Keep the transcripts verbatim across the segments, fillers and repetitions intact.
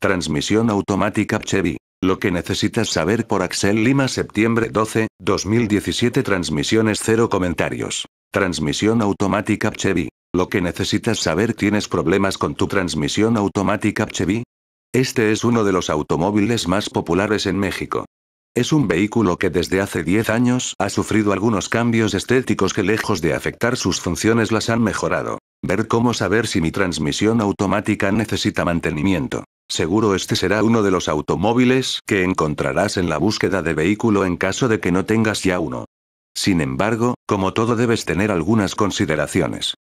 Transmisión automática Chevy. Lo que necesitas saber por Axel Lima, septiembre doce, dos mil diecisiete. Transmisiones cero comentarios. Transmisión automática Chevy. Lo que necesitas saber. ¿Tienes problemas con tu transmisión automática Chevy? Este es uno de los automóviles más populares en México. Es un vehículo que desde hace diez años ha sufrido algunos cambios estéticos que, lejos de afectar sus funciones, las han mejorado. Ver cómo saber si mi transmisión automática necesita mantenimiento. Seguro este será uno de los automóviles que encontrarás en la búsqueda de vehículo en caso de que no tengas ya uno. Sin embargo, como todo, debes tener algunas consideraciones.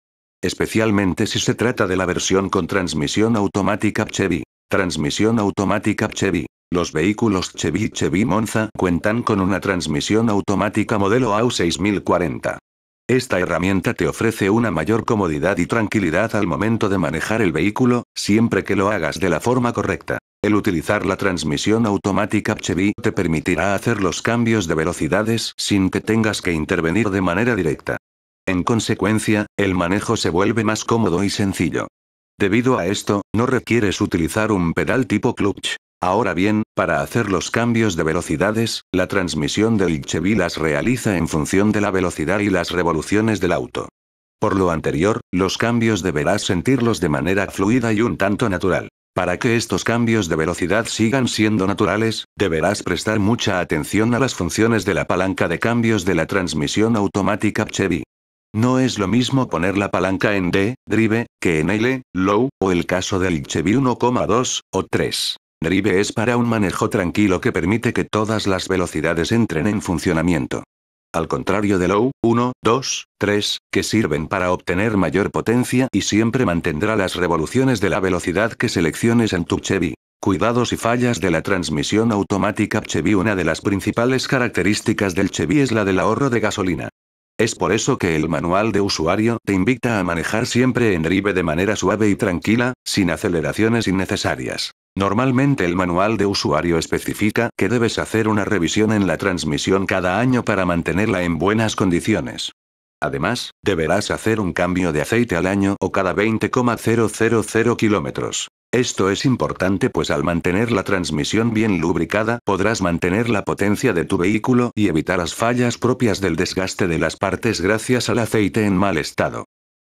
Especialmente si se trata de la versión con transmisión automática Chevy. Transmisión automática Chevy. Los vehículos Chevy y Chevy Monza cuentan con una transmisión automática modelo A U seis mil cuarenta. Esta herramienta te ofrece una mayor comodidad y tranquilidad al momento de manejar el vehículo, siempre que lo hagas de la forma correcta. El utilizar la transmisión automática Chevy te permitirá hacer los cambios de velocidades sin que tengas que intervenir de manera directa. En consecuencia, el manejo se vuelve más cómodo y sencillo. Debido a esto, no requieres utilizar un pedal tipo clutch. Ahora bien, para hacer los cambios de velocidades, la transmisión del Chevy las realiza en función de la velocidad y las revoluciones del auto. Por lo anterior, los cambios deberás sentirlos de manera fluida y un tanto natural. Para que estos cambios de velocidad sigan siendo naturales, deberás prestar mucha atención a las funciones de la palanca de cambios de la transmisión automática Chevy. No es lo mismo poner la palanca en D, Drive, que en L, Low, o el caso del Chevy uno coma dos, o tres. Drive es para un manejo tranquilo que permite que todas las velocidades entren en funcionamiento. Al contrario de Low, uno, dos, tres, que sirven para obtener mayor potencia y siempre mantendrá las revoluciones de la velocidad que selecciones en tu Chevy. Cuidados y fallas de la transmisión automática Chevy. Una de las principales características del Chevy es la del ahorro de gasolina. Es por eso que el manual de usuario te invita a manejar siempre en Drive de manera suave y tranquila, sin aceleraciones innecesarias. Normalmente el manual de usuario especifica que debes hacer una revisión en la transmisión cada año para mantenerla en buenas condiciones. Además, deberás hacer un cambio de aceite al año o cada veinte mil kilómetros. Esto es importante, pues al mantener la transmisión bien lubricada podrás mantener la potencia de tu vehículo y evitar las fallas propias del desgaste de las partes gracias al aceite en mal estado.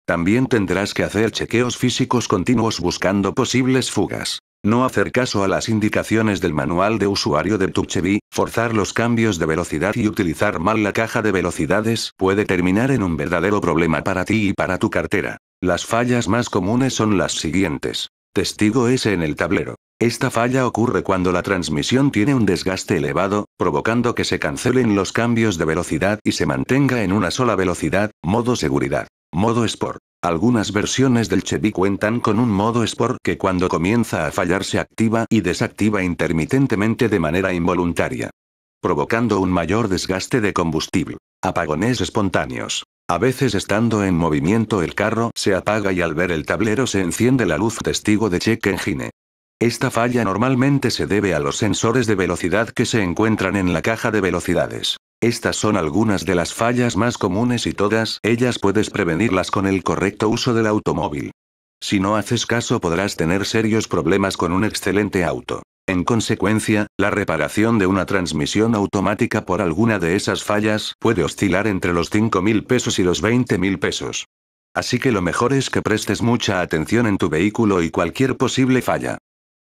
También tendrás que hacer chequeos físicos continuos buscando posibles fugas. No hacer caso a las indicaciones del manual de usuario de tu Chevy, forzar los cambios de velocidad y utilizar mal la caja de velocidades puede terminar en un verdadero problema para ti y para tu cartera. Las fallas más comunes son las siguientes. Testigo S en el tablero. Esta falla ocurre cuando la transmisión tiene un desgaste elevado, provocando que se cancelen los cambios de velocidad y se mantenga en una sola velocidad, modo seguridad. Modo Sport. Algunas versiones del Chevy cuentan con un modo Sport que, cuando comienza a fallar, se activa y desactiva intermitentemente de manera involuntaria, provocando un mayor desgaste de combustible. Apagones espontáneos. A veces, estando en movimiento, el carro se apaga y al ver el tablero se enciende la luz testigo de check engine. Esta falla normalmente se debe a los sensores de velocidad que se encuentran en la caja de velocidades. Estas son algunas de las fallas más comunes y todas ellas puedes prevenirlas con el correcto uso del automóvil. Si no haces caso, podrás tener serios problemas con un excelente auto. En consecuencia, la reparación de una transmisión automática por alguna de esas fallas puede oscilar entre los cinco mil pesos y los veinte mil pesos. Así que lo mejor es que prestes mucha atención en tu vehículo y cualquier posible falla.